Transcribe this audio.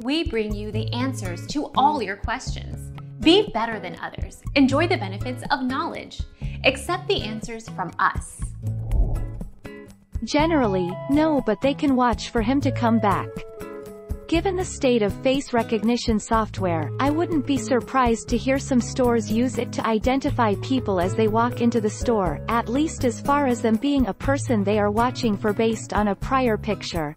we bring you the answers to all your questions. Be better than others. Enjoy the benefits of knowledge. Accept the answers from us. Generally, no, but they can watch for him to come back. Given the state of face recognition software, I wouldn't be surprised to hear some stores use it to identify people as they walk into the store, at least as far as them being a person they are watching for based on a prior picture.